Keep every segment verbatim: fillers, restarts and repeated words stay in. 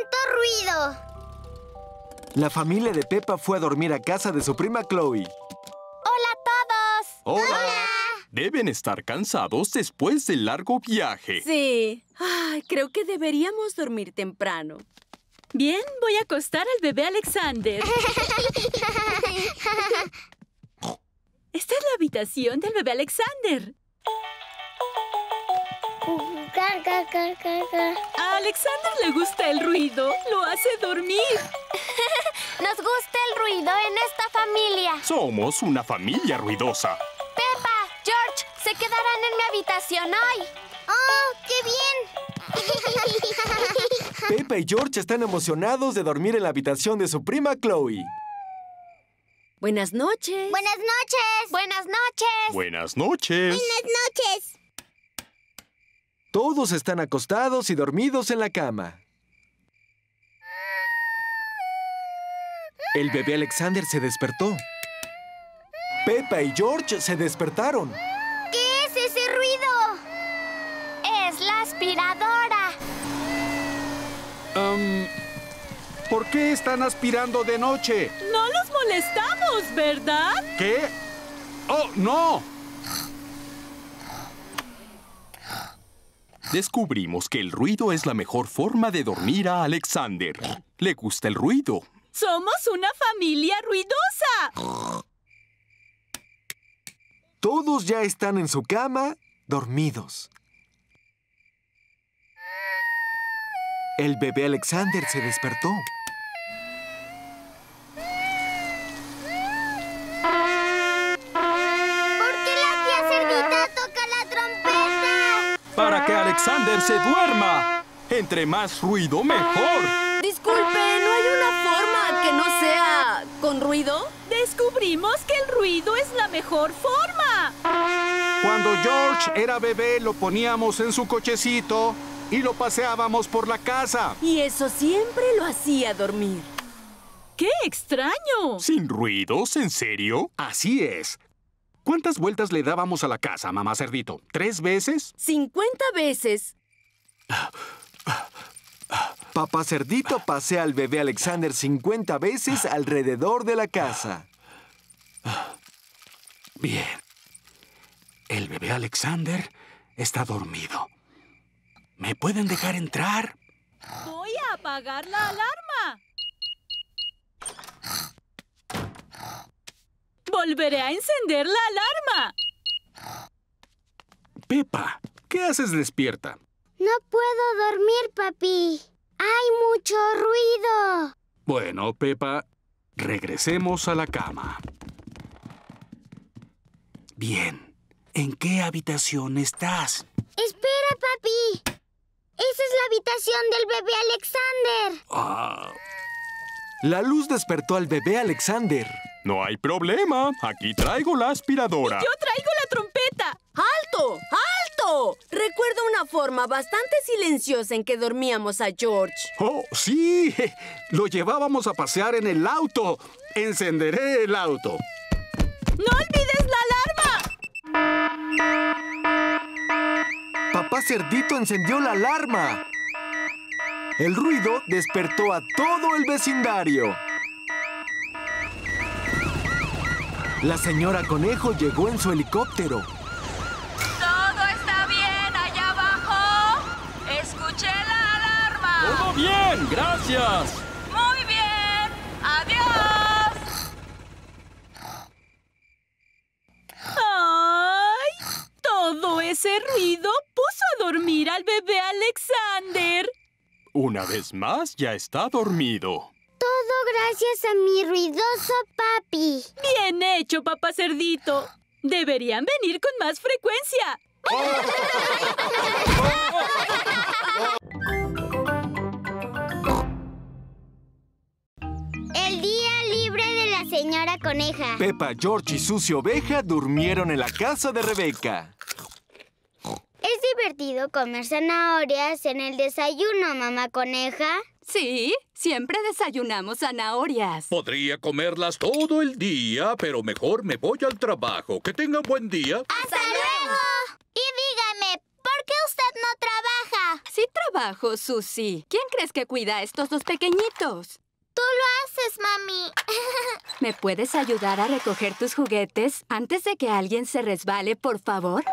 tanto ruido? La familia de Peppa fue a dormir a casa de su prima Chloe. ¡Hola a todos! ¡Hola! Hola. Deben estar cansados después del largo viaje. Sí. Ay, creo que deberíamos dormir temprano. Bien, voy a acostar al bebé Alexander. Esta es la habitación del bebé Alexander. Car, car, car, car, car. A Alexander le gusta el ruido. Lo hace dormir. Nos gusta el ruido en esta familia. Somos una familia ruidosa. Peppa, George, se quedarán en mi habitación hoy. ¡Oh, qué bien! Peppa y George están emocionados de dormir en la habitación de su prima Chloe. Buenas noches. Buenas noches. Buenas noches. Buenas noches. Buenas noches. Todos están acostados y dormidos en la cama. El bebé Alexander se despertó. Peppa y George se despertaron. ¿Qué es ese ruido? Es la aspiradora. Um, ¿Por qué están aspirando de noche? No los molestamos, ¿verdad? ¿Qué? ¡Oh, no! Descubrimos que el ruido es la mejor forma de dormir a Alexander. Le gusta el ruido. ¡Somos una familia ruidosa! Todos ya están en su cama, dormidos. El bebé Alexander se despertó. ¡Para que Alexander se duerma! ¡Entre más ruido, mejor! Disculpe, ¿no hay una forma que no sea con ruido? Descubrimos que el ruido es la mejor forma. Cuando George era bebé, lo poníamos en su cochecito y lo paseábamos por la casa. Y eso siempre lo hacía dormir. ¡Qué extraño! ¿Sin ruidos? ¿En serio? Así es. ¿Cuántas vueltas le dábamos a la casa, mamá Cerdito? ¿Tres veces? ¡Cincuenta veces! Papá Cerdito pasea al bebé Alexander cincuenta veces alrededor de la casa. Bien. El bebé Alexander está dormido. ¿Me pueden dejar entrar? Voy a apagar la alarma. ¡Volveré a encender la alarma! Peppa, ¿qué haces despierta? No puedo dormir, papi. Hay mucho ruido. Bueno, Peppa, regresemos a la cama. Bien. ¿En qué habitación estás? Espera, papi. Esa es la habitación del bebé Alexander. Ah. La luz despertó al bebé Alexander. No hay problema. Aquí traigo la aspiradora. Y yo traigo la trompeta. ¡Alto! ¡Alto! Recuerdo una forma bastante silenciosa en que dormíamos a George. ¡Oh, sí! Lo llevábamos a pasear en el auto. Encenderé el auto. ¡No olvides la alarma! Papá Cerdito encendió la alarma. El ruido despertó a todo el vecindario. La señora Conejo llegó en su helicóptero. ¿Todo está bien allá abajo? Escuché la alarma. Todo bien, gracias. Muy bien, adiós. ¡Ay! Todo ese ruido puso a dormir al bebé Alexander. Una vez más ya está dormido. Todo gracias a mi ruidoso papi. Bien hecho, papá Cerdito. Deberían venir con más frecuencia. El día libre de la señora Coneja. Peppa, George y Susy Oveja durmieron en la casa de Rebeca. Es divertido comer zanahorias en el desayuno, mamá Coneja. Sí, siempre desayunamos zanahorias. Podría comerlas todo el día, pero mejor me voy al trabajo. Que tengan buen día. ¡Hasta luego! Y dígame, ¿por qué usted no trabaja? Sí trabajo, Susy. ¿Quién crees que cuida a estos dos pequeñitos? Tú lo haces, mami. ¿Me puedes ayudar a recoger tus juguetes antes de que alguien se resbale, por favor?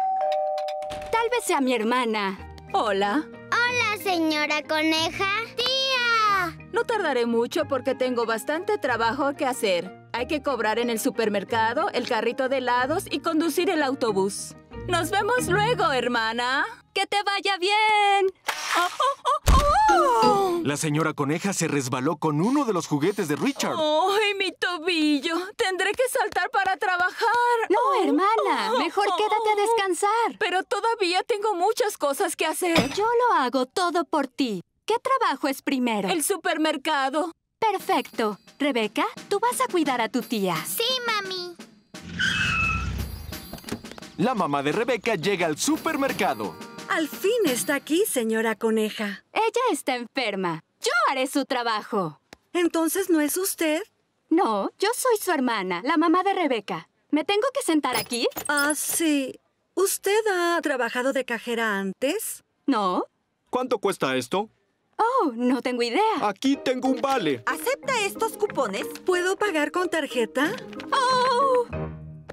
Tal vez sea mi hermana. Hola. Hola, señora Coneja. ¡Tía! No tardaré mucho porque tengo bastante trabajo que hacer. Hay que cobrar en el supermercado, el carrito de helados y conducir el autobús. ¡Nos vemos luego, hermana! ¡Que te vaya bien! ¡Oh, oh, oh, oh! La señora Coneja se resbaló con uno de los juguetes de Richard. ¡Ay, oh, mi tobillo! ¡Tendré que saltar para trabajar! No, oh, hermana. Oh, mejor oh, quédate a descansar. Pero todavía tengo muchas cosas que hacer. Yo lo hago todo por ti. ¿Qué trabajo es primero? El supermercado. Perfecto. Rebeca, tú vas a cuidar a tu tía. Sí, mami. La mamá de Rebeca llega al supermercado. Al fin está aquí, señora Coneja. Ella está enferma. Yo haré su trabajo. ¿Entonces no es usted? No, yo soy su hermana, la mamá de Rebeca. ¿Me tengo que sentar aquí? Ah, sí. ¿Usted ha trabajado de cajera antes? No. ¿Cuánto cuesta esto? Oh, no tengo idea. Aquí tengo un vale. ¿Acepta estos cupones? ¿Puedo pagar con tarjeta? ¡Oh!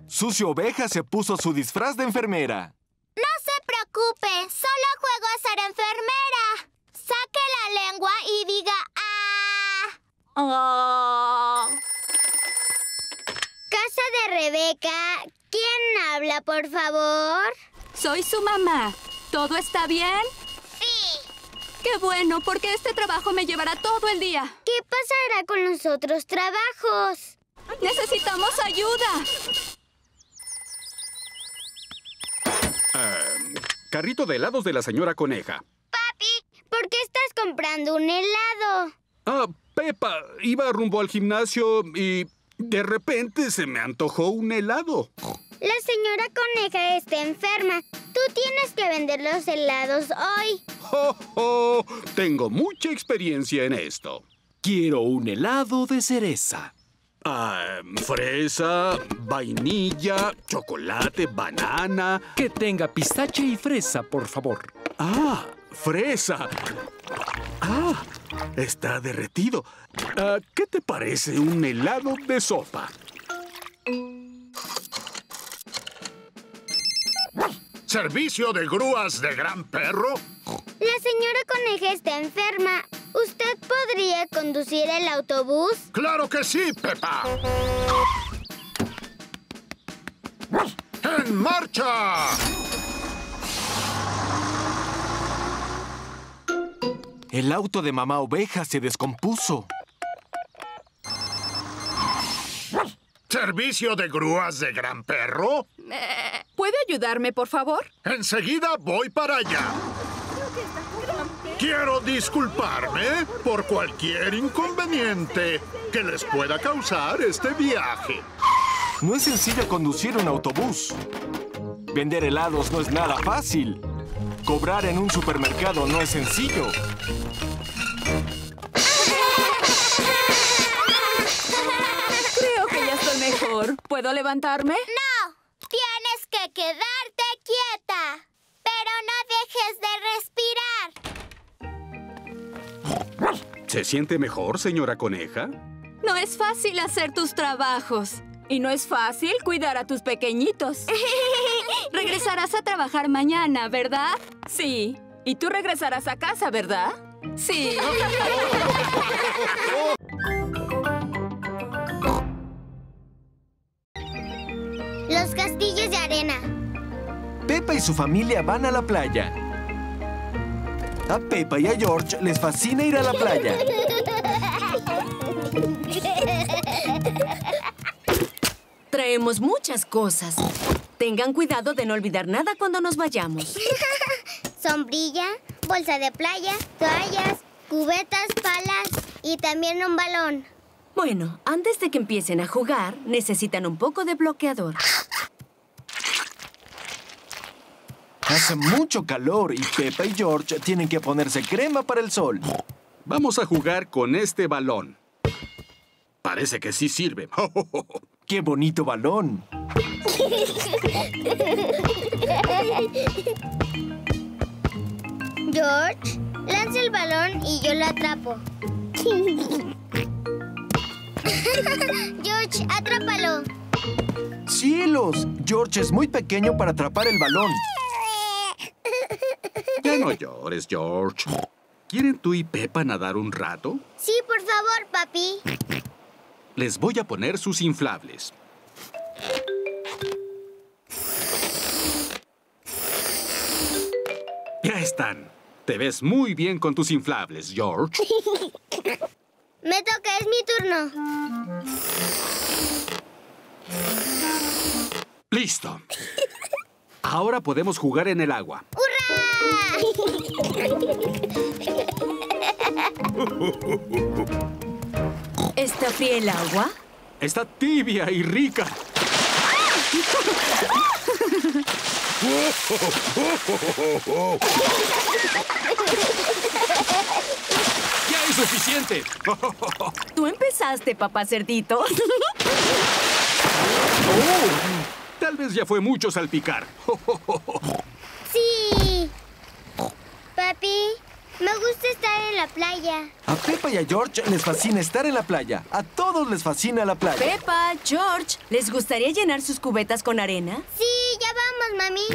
Susy Oveja se puso su disfraz de enfermera. No se preocupe, solo juego a ser enfermera. Saque la lengua y diga ¡ah! Oh. Casa de Rebeca, ¿quién habla, por favor? Soy su mamá. ¿Todo está bien? Sí. Qué bueno, porque este trabajo me llevará todo el día. ¿Qué pasará con los otros trabajos? ¡Necesitamos ayuda! Uh, carrito de helados de la señora Coneja. Papi, ¿por qué estás comprando un helado? Ah, Peppa, iba rumbo al gimnasio y de repente se me antojó un helado. La señora Coneja está enferma. Tú tienes que vender los helados hoy. ¡Oh, oh! Tengo mucha experiencia en esto. Quiero un helado de cereza. Ah, fresa, vainilla, chocolate, banana... Que tenga pistache y fresa, por favor. ¡Ah! ¡Fresa! ¡Ah! Está derretido. Ah, ¿qué te parece un helado de sopa? ¿Servicio de grúas de Gran Perro? La señora Coneja está enferma. ¿Usted podría conducir el autobús? ¡Claro que sí, Peppa! ¡En marcha! El auto de Mamá Oveja se descompuso. ¿Servicio de grúas de Gran Perro? Eh, ¿Puede ayudarme, por favor? Enseguida voy para allá. Quiero disculparme por cualquier inconveniente que les pueda causar este viaje. No es sencillo conducir un autobús. Vender helados no es nada fácil. Cobrar en un supermercado no es sencillo. Creo que ya estoy mejor. ¿Puedo levantarme? No. Tienes que quedarte quieta. Pero no dejes de respirar. ¿Se siente mejor, señora Coneja? No es fácil hacer tus trabajos. Y no es fácil cuidar a tus pequeñitos. Regresarás a trabajar mañana, ¿verdad? Sí. Y tú regresarás a casa, ¿verdad? Sí. Los castillos de arena. Peppa y su familia van a la playa. A Peppa y a George les fascina ir a la playa. Traemos muchas cosas. Tengan cuidado de no olvidar nada cuando nos vayamos. Sombrilla, bolsa de playa, toallas, cubetas, palas y también un balón. Bueno, antes de que empiecen a jugar, necesitan un poco de bloqueador. Hace mucho calor y Peppa y George tienen que ponerse crema para el sol. Vamos a jugar con este balón. Parece que sí sirve. ¡Qué bonito balón! George, Lance el balón y yo lo atrapo. George, atrápalo. ¡Cielos! George es muy pequeño para atrapar el balón. Ya no llores, George. ¿Quieren tú y Peppa nadar un rato? Sí, por favor, papi. Les voy a poner sus inflables. Ya están. Te ves muy bien con tus inflables, George. Me toca, es mi turno. Listo. Ahora podemos jugar en el agua. ¡Hurra! ¿Está fría el agua? Está tibia y rica. ¡Ya es suficiente! Tú empezaste, papá Cerdito. Oh, tal vez ya fue mucho salpicar. Sí. Papi, me gusta estar en la playa. A Peppa y a George les fascina estar en la playa. A todos les fascina la playa. Peppa, George, ¿les gustaría llenar sus cubetas con arena? Sí, ya vamos, mami.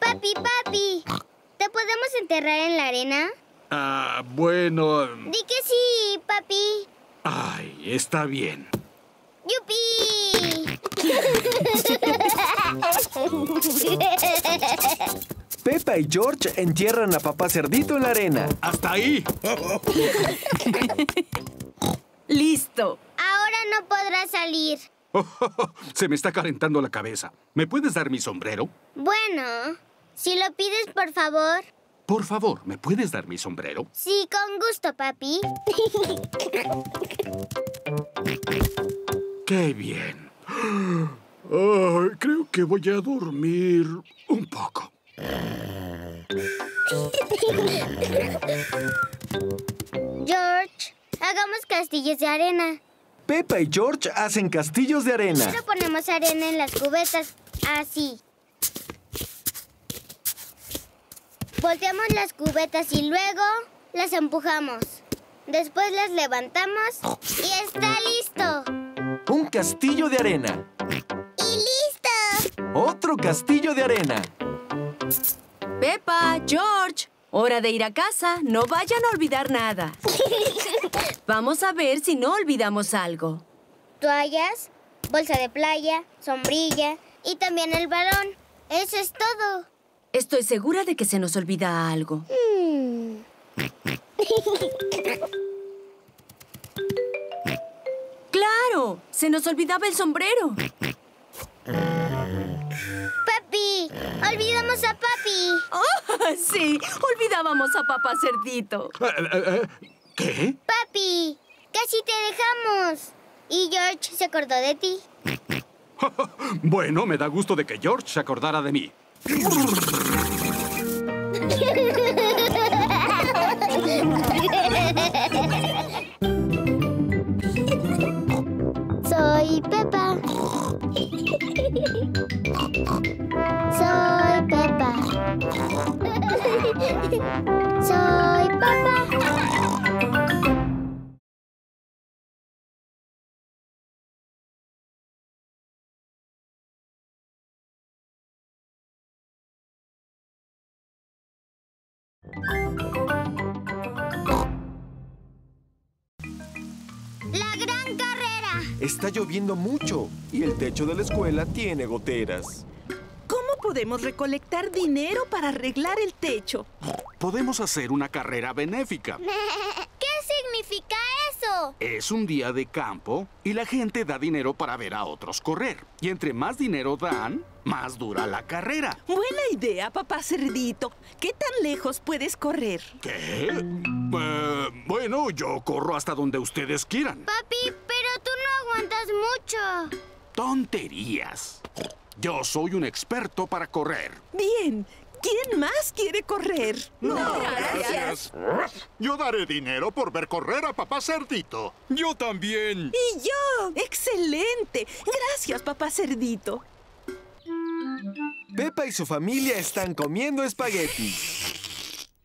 Papi, papi, ¿te podemos enterrar en la arena? Ah, bueno... Di que sí, papi. Ay, está bien. ¡Yupi! Peppa y George entierran a papá Cerdito en la arena. ¡Hasta ahí! ¡Listo! Ahora no podrá salir. Oh, oh, oh. Se me está calentando la cabeza. ¿Me puedes dar mi sombrero? Bueno, si lo pides, por favor. Por favor, ¿me puedes dar mi sombrero? Sí, con gusto, papi. ¡Qué bien! Oh, creo que voy a dormir un poco. George, hagamos castillos de arena. Peppa y George hacen castillos de arena. Pero ponemos arena en las cubetas, así. Volteamos las cubetas y luego las empujamos. Después las levantamos y está listo. Un castillo de arena. ¡Y listo! Otro castillo de arena. Peppa, George, hora de ir a casa. No vayan a olvidar nada. Vamos a ver si no olvidamos algo. Toallas, bolsa de playa, sombrilla y también el balón. Eso es todo. Estoy segura de que se nos olvida algo. Mm. ¡Claro! ¡Se nos olvidaba el sombrero! ¡Papi! ¡Olvidamos a papi! ¡Oh, sí! ¡Olvidábamos a papá Cerdito! ¿Qué? ¡Papi! ¡Casi te dejamos! Y George se acordó de ti. Bueno, me da gusto de que George se acordara de mí. Soy Peppa. Soy Peppa. Soy Peppa. Está lloviendo mucho y el techo de la escuela tiene goteras. ¿Cómo podemos recolectar dinero para arreglar el techo? Podemos hacer una carrera benéfica. ¿Qué significa eso? Es un día de campo y la gente da dinero para ver a otros correr. Y entre más dinero dan, más dura la carrera. Buena idea, papá Cerdito. ¿Qué tan lejos puedes correr? ¿Qué? Eh, bueno, yo corro hasta donde ustedes quieran. Papi, pero tú no... ¡Aguantas mucho! ¡Tonterías! Yo soy un experto para correr. Bien. ¿Quién más quiere correr? No, no gracias. gracias. Yo daré dinero por ver correr a papá Cerdito. Yo también. Y yo. ¡Excelente! Gracias, papá Cerdito. Peppa y su familia están comiendo espagueti.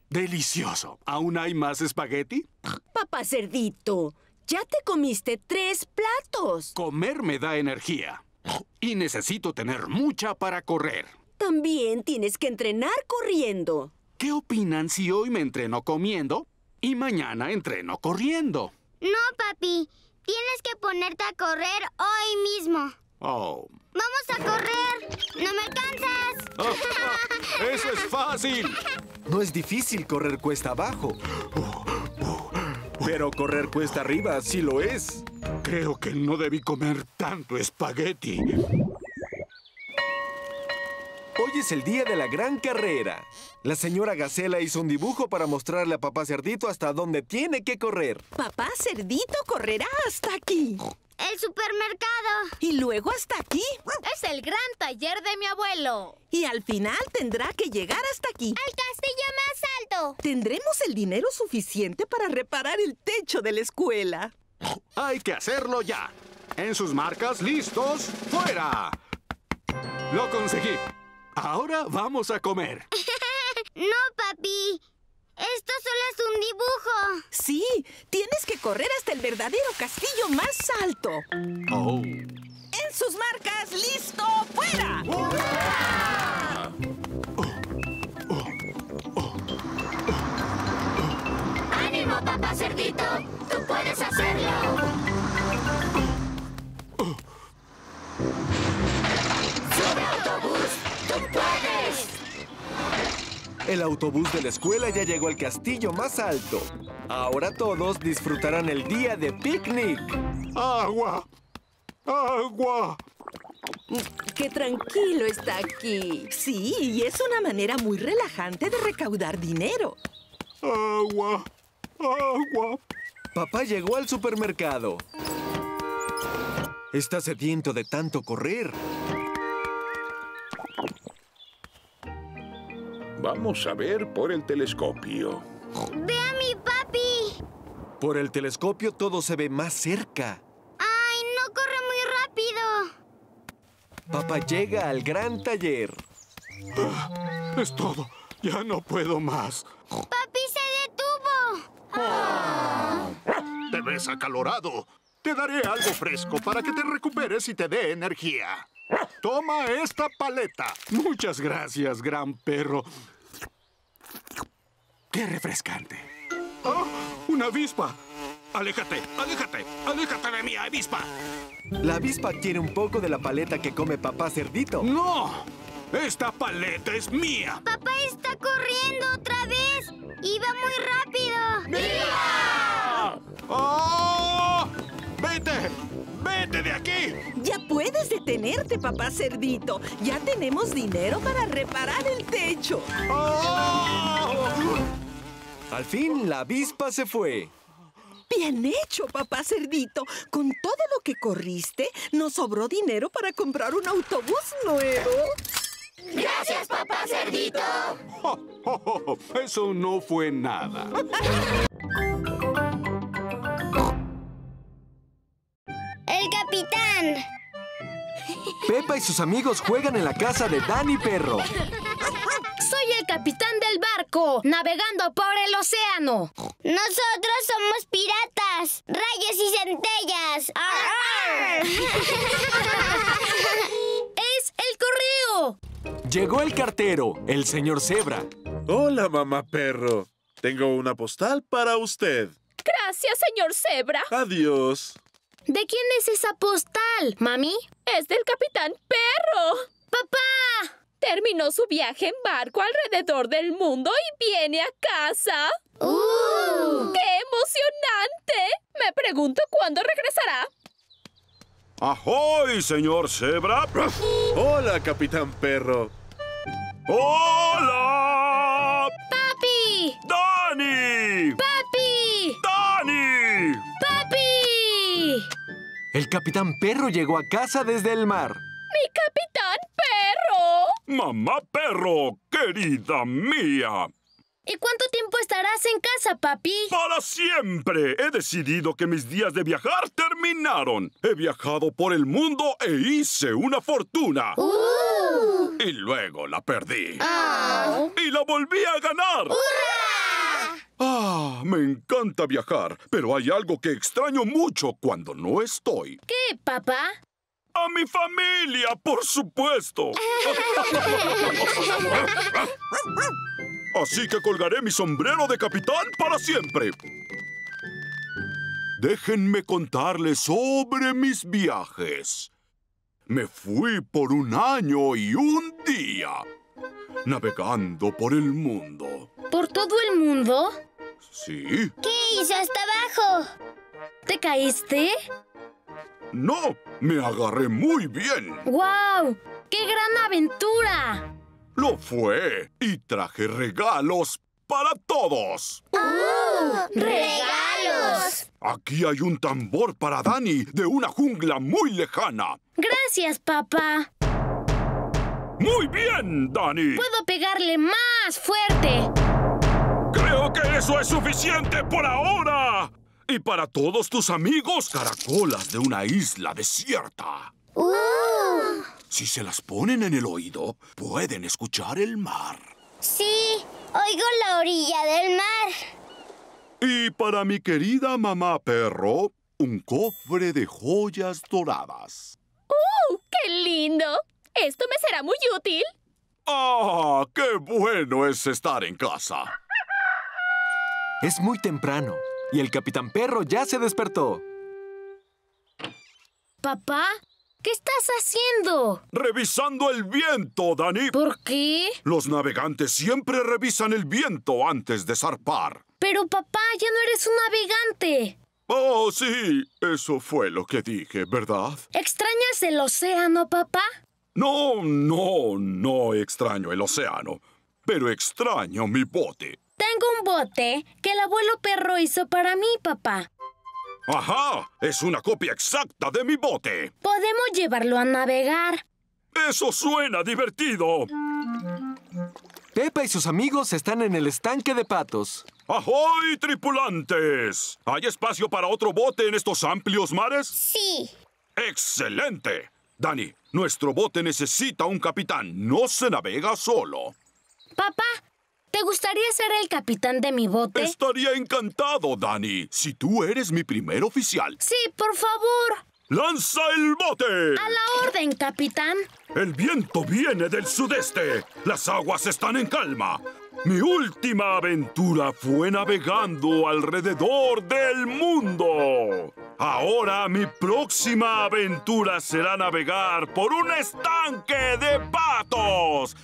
¡Delicioso! ¿Aún hay más espagueti? Papá Cerdito, ya te comiste tres platos. Comer me da energía. Y necesito tener mucha para correr. También tienes que entrenar corriendo. ¿Qué opinan si hoy me entreno comiendo y mañana entreno corriendo? No, papi. Tienes que ponerte a correr hoy mismo. Oh. ¡Vamos a correr! ¡No me alcanzas! Oh, oh, ¡eso es fácil! No es difícil correr cuesta abajo. Oh, oh, oh. Pero correr cuesta arriba sí lo es. Creo que no debí comer tanto espagueti. Hoy es el día de la gran carrera. La señora Gacela hizo un dibujo para mostrarle a Papá Cerdito hasta dónde tiene que correr. Papá Cerdito correrá hasta aquí. ¡El supermercado! Y luego hasta aquí. Es el gran taller de mi abuelo. Y al final tendrá que llegar hasta aquí. ¡Al castillo más alto! Tendremos el dinero suficiente para reparar el techo de la escuela. ¡Hay que hacerlo ya! En sus marcas, listos, ¡fuera! ¡Lo conseguí! Ahora vamos a comer. No, papi. Esto solo es un dibujo. Sí, tienes que correr hasta el verdadero castillo más alto. Oh. En sus marcas, listo, fuera. ¡Hurra! Oh, oh, oh, oh, oh. ¡Ánimo, Papá Cerdito! ¡Tú puedes hacerlo! El autobús de la escuela ya llegó al castillo más alto. Ahora todos disfrutarán el día de picnic. ¡Agua! ¡Agua! ¡Qué tranquilo está aquí! Sí, y es una manera muy relajante de recaudar dinero. ¡Agua! ¡Agua! Papá llegó al supermercado. Está sediento de tanto correr. Vamos a ver por el telescopio. ¡Ve a mi papi! Por el telescopio todo se ve más cerca. ¡Ay, no corre muy rápido! Papá llega al gran taller. Ah, es todo. Ya no puedo más. ¡Papi se detuvo! Ah. ¡Te ves acalorado! Te daré algo fresco para que te recuperes y te dé energía. Toma esta paleta. Muchas gracias, Gran Perro. ¡Qué refrescante! ¡Oh! ¡Una avispa! ¡Aléjate! ¡Aléjate! ¡Aléjate de mí, avispa! La avispa quiere un poco de la paleta que come Papá Cerdito. ¡No! ¡Esta paleta es mía! ¡Papá está corriendo otra vez! ¡Iba muy rápido! ¡Viva! ¡Oh! ¡Vete! ¡Vete de aquí! Ya puedes detenerte, Papá Cerdito. Ya tenemos dinero para reparar el techo. ¡Oh! Al fin, la avispa se fue. Bien hecho, Papá Cerdito. Con todo lo que corriste, nos sobró dinero para comprar un autobús nuevo. ¡Gracias, Papá Cerdito! Oh, oh, oh. Eso no fue nada. ¡El capitán! Peppa y sus amigos juegan en la casa de Danny Perro. ¡Soy el capitán del barco, navegando por el océano! ¡Nosotros somos piratas! ¡Rayos y centellas! ¡Arr, arr! ¡Es el correo! Llegó el cartero, el señor Zebra. Hola, mamá Perro. Tengo una postal para usted. Gracias, señor Zebra. Adiós. ¿De quién es esa postal, mami? Es del Capitán Perro. ¡Papá! Terminó su viaje en barco alrededor del mundo y viene a casa. ¡Uh! ¡Qué emocionante! Me pregunto cuándo regresará. ¡Ajoy, señor Zebra! ¡Hola, Capitán Perro! ¡Hola! ¡Papi! ¡Danny! ¡Papi! ¡Danny! ¡Papi! El Capitán Perro llegó a casa desde el mar. ¡Mi Capitán Perro! ¡Mamá Perro, querida mía! ¿Y cuánto tiempo estarás en casa, papi? ¡Para siempre! He decidido que mis días de viajar terminaron. He viajado por el mundo e hice una fortuna. Uh. Y luego la perdí. Oh. ¡Y la volví a ganar! ¡Hurra! ¡Ah! Me encanta viajar, pero hay algo que extraño mucho cuando no estoy. ¿Qué, papá? ¡A mi familia, por supuesto! Así que colgaré mi sombrero de capitán para siempre. Déjenme contarles sobre mis viajes. Me fui por un año y un día, navegando por el mundo. ¿Por todo el mundo? Sí. ¿Qué hizo hasta abajo? ¿Te caíste? No, me agarré muy bien. ¡Guau! ¡Qué gran aventura! Lo fue y traje regalos para todos. ¡Oh! ¡Regalos! Aquí hay un tambor para Danny de una jungla muy lejana. Gracias, papá. ¡Muy bien, Danny! Puedo pegarle más fuerte. Creo que eso es suficiente por ahora. Y para todos tus amigos, caracolas de una isla desierta. Uh. Si se las ponen en el oído, pueden escuchar el mar. Sí, oigo la orilla del mar. Y para mi querida mamá perro, un cofre de joyas doradas. ¡Uh! ¡Qué lindo! Esto me será muy útil. ¡Ah! ¡Qué bueno es estar en casa! Es muy temprano. Y el Capitán Perro ya se despertó. Papá, ¿qué estás haciendo? Revisando el viento, Danny. ¿Por qué? Los navegantes siempre revisan el viento antes de zarpar. Pero, papá, ya no eres un navegante. Oh, sí. Eso fue lo que dije, ¿verdad? ¿Extrañas el océano, papá? No, no, no extraño el océano. Pero extraño mi bote. Tengo un bote que el abuelo perro hizo para mí, papá. ¡Ajá! Es una copia exacta de mi bote. Podemos llevarlo a navegar. ¡Eso suena divertido! Peppa y sus amigos están en el estanque de patos. ¡Ahoy, tripulantes! ¿Hay espacio para otro bote en estos amplios mares? Sí. ¡Excelente! Danny, nuestro bote necesita un capitán. No se navega solo. Papá, ¿te gustaría ser el capitán de mi bote? Estaría encantado, Danny, si tú eres mi primer oficial. Sí, por favor. ¡Lanza el bote! A la orden, capitán. El viento viene del sudeste. Las aguas están en calma. Mi última aventura fue navegando alrededor del mundo. Ahora mi próxima aventura será navegar por un estanque de patos.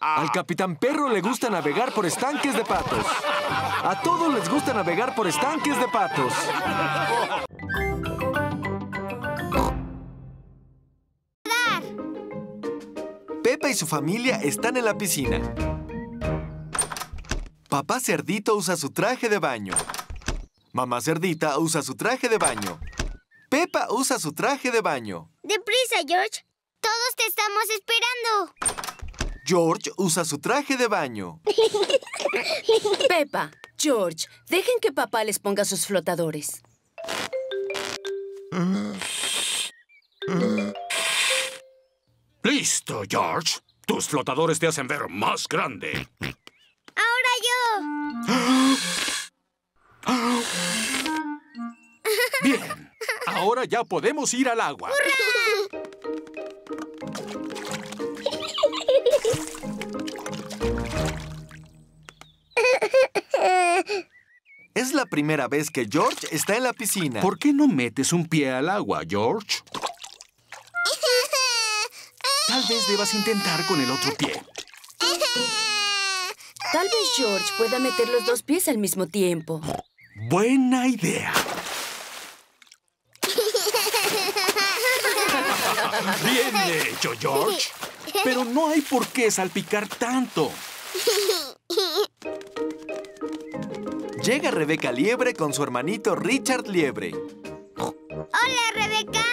Al Capitán Perro le gusta navegar por estanques de patos. A todos les gusta navegar por estanques de patos. Peppa y su familia están en la piscina. Papá Cerdito usa su traje de baño. Mamá Cerdita usa su traje de baño. Peppa usa su traje de baño. ¡Deprisa, George! ¡Todos te estamos esperando! George usa su traje de baño. Peppa, George, dejen que papá les ponga sus flotadores. ¡Listo, George! Tus flotadores te hacen ver más grande. ¡Ahora yo! ¡Bien! Ahora ya podemos ir al agua. ¡Hurra! Es la primera vez que George está en la piscina. ¿Por qué no metes un pie al agua, George? Tal vez debas intentar con el otro pie. Tal vez George pueda meter los dos pies al mismo tiempo. Buena idea. Bien hecho, George. Pero no hay por qué salpicar tanto. Llega Rebeca Liebre con su hermanito Richard Liebre. ¡Hola, Rebeca!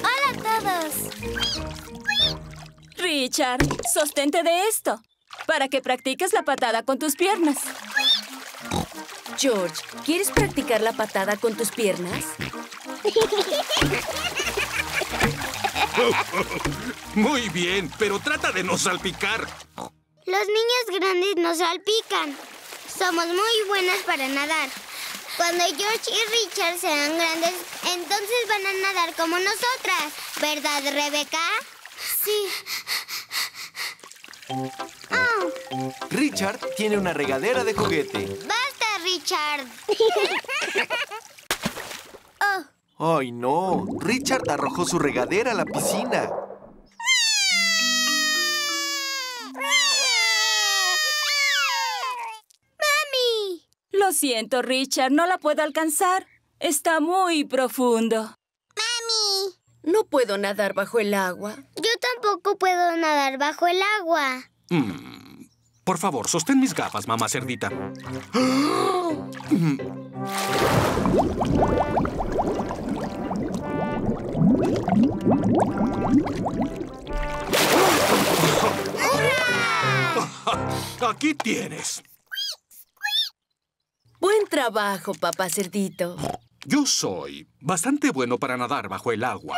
¡Hola a todos! Richard, sostente de esto para que practiques la patada con tus piernas. George, ¿quieres practicar la patada con tus piernas? Muy bien, pero trata de no salpicar. Los niños grandes no salpican. Somos muy buenos para nadar. Cuando George y Richard serán grandes, entonces van a nadar como nosotras. ¿Verdad, Rebeca? Sí. Oh. Richard tiene una regadera de juguete. ¡Basta, Richard! Oh. ¡Ay, no! Richard arrojó su regadera a la piscina. Lo siento, Richard. No la puedo alcanzar. Está muy profundo. ¡Mami! No puedo nadar bajo el agua. Yo tampoco puedo nadar bajo el agua. Mm. Por favor, sostén mis gafas, mamá cerdita. Aquí tienes. Buen trabajo, papá cerdito. Yo soy bastante bueno para nadar bajo el agua.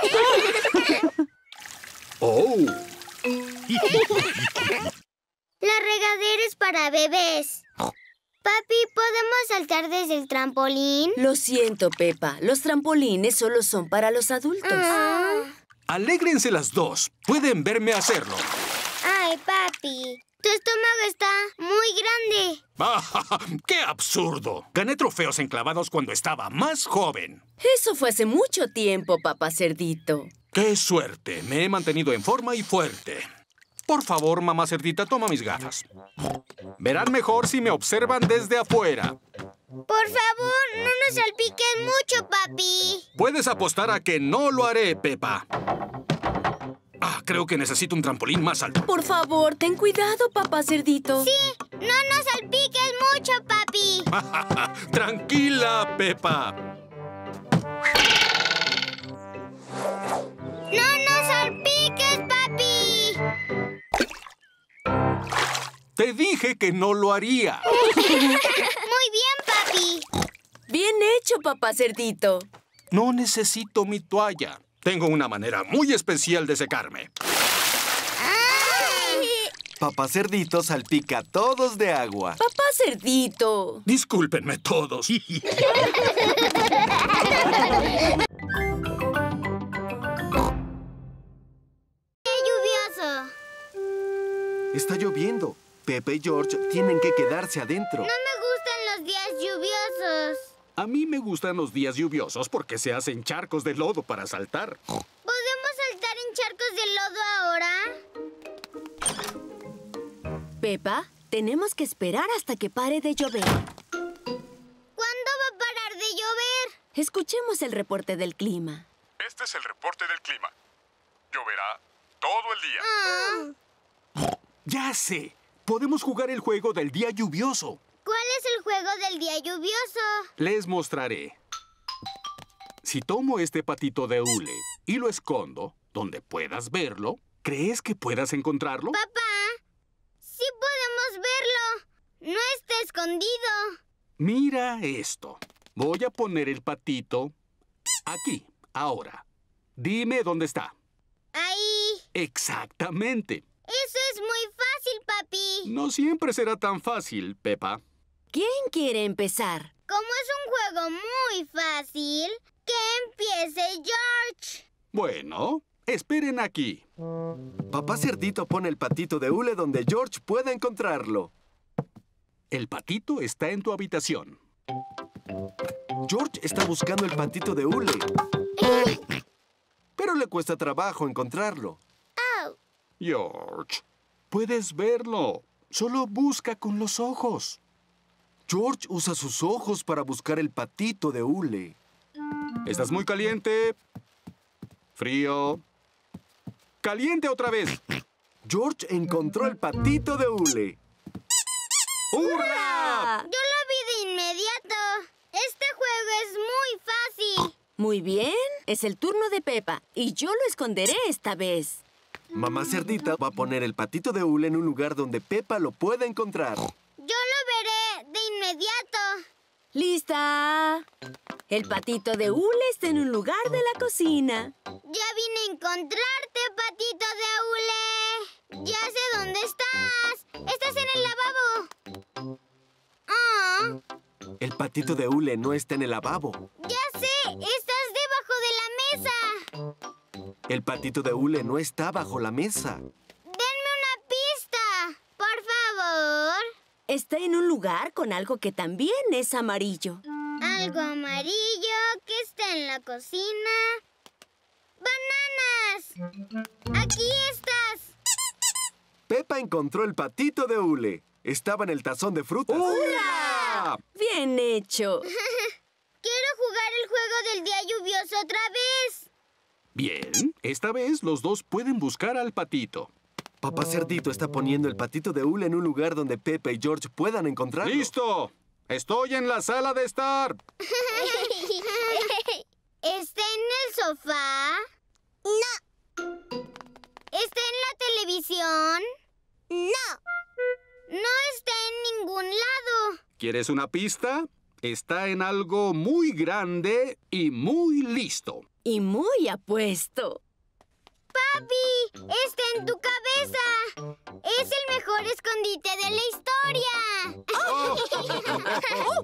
¡Oh! La regadera es para bebés. Papi, ¿podemos saltar desde el trampolín? Lo siento, Peppa. Los trampolines solo son para los adultos. Ah. Alégrense las dos. Pueden verme hacerlo. Ay, papi. Tu estómago está muy grande. ¡Qué absurdo! Gané trofeos enclavados cuando estaba más joven. Eso fue hace mucho tiempo, papá cerdito. ¡Qué suerte! Me he mantenido en forma y fuerte. Por favor, mamá cerdita, toma mis gafas. Verán mejor si me observan desde afuera. Por favor, no nos salpiquen mucho, papi. Puedes apostar a que no lo haré, Peppa. Ah, creo que necesito un trampolín más alto. Por favor, ten cuidado, papá cerdito. Sí, no nos salpiques mucho, papi. Tranquila, Peppa. ¡No nos salpiques, papi! Te dije que no lo haría. Muy bien, papi. Bien hecho, papá cerdito. No necesito mi toalla. Tengo una manera muy especial de secarme. ¡Ay! Papá Cerdito salpica a todos de agua. ¡Papá Cerdito! Discúlpenme todos. ¡Qué lluvioso! Está lloviendo. Pepe y George tienen que quedarse adentro. No me gustan los días lluviosos. A mí me gustan los días lluviosos porque se hacen charcos de lodo para saltar. ¿Podemos saltar en charcos de lodo ahora? Peppa, tenemos que esperar hasta que pare de llover. ¿Cuándo va a parar de llover? Escuchemos el reporte del clima. Este es el reporte del clima. Lloverá todo el día. Ah. ¡Ya sé! Podemos jugar el juego del día lluvioso. ¿Cuál es el juego del día lluvioso? Les mostraré. Si tomo este patito de hule y lo escondo donde puedas verlo, ¿crees que puedas encontrarlo? Papá, sí podemos verlo. No está escondido. Mira esto. Voy a poner el patito aquí, ahora. Dime dónde está. Ahí. Exactamente. Eso es muy fácil, papi. No siempre será tan fácil, Peppa. ¿Quién quiere empezar? Como es un juego muy fácil, que empiece George. Bueno, esperen aquí. Papá Cerdito pone el patito de hule donde George pueda encontrarlo. El patito está en tu habitación. George está buscando el patito de hule. Pero le cuesta trabajo encontrarlo. Oh. George, puedes verlo. Solo busca con los ojos. George usa sus ojos para buscar el patito de hule. ¿Estás muy caliente? Frío. ¡Caliente otra vez! George encontró el patito de hule. ¡Hurra! Yo lo vi de inmediato. Este juego es muy fácil. Muy bien. Es el turno de Peppa y yo lo esconderé esta vez. Mamá Cerdita va a poner el patito de hule en un lugar donde Peppa lo pueda encontrar. Yo lo veré de inmediato. ¡Lista! El patito de hule está en un lugar de la cocina. ¡Ya vine a encontrarte, gatito de hule. Ya sé dónde estás. Estás en el lavabo. Oh. El patito de hule no está en el lavabo. Ya sé, estás debajo de la mesa. El patito de hule no está bajo la mesa. Está en un lugar con algo que también es amarillo. Algo amarillo que está en la cocina. ¡Bananas! ¡Aquí estás! Peppa encontró el patito de hule. Estaba en el tazón de frutas. ¡Hurra! ¡Bien hecho! Quiero jugar el juego del día lluvioso otra vez. Bien, esta vez los dos pueden buscar al patito. Papá Cerdito está poniendo el patito de hule en un lugar donde Peppa y George puedan encontrarlo. ¡Listo! ¡Estoy en la sala de estar! ¿Está en el sofá? No. ¿Está en la televisión? No. No está en ningún lado. ¿Quieres una pista? Está en algo muy grande y muy listo. Y muy apuesto. ¡Papi! ¡Está en tu cabeza! ¡Es el mejor escondite de la historia! Oh.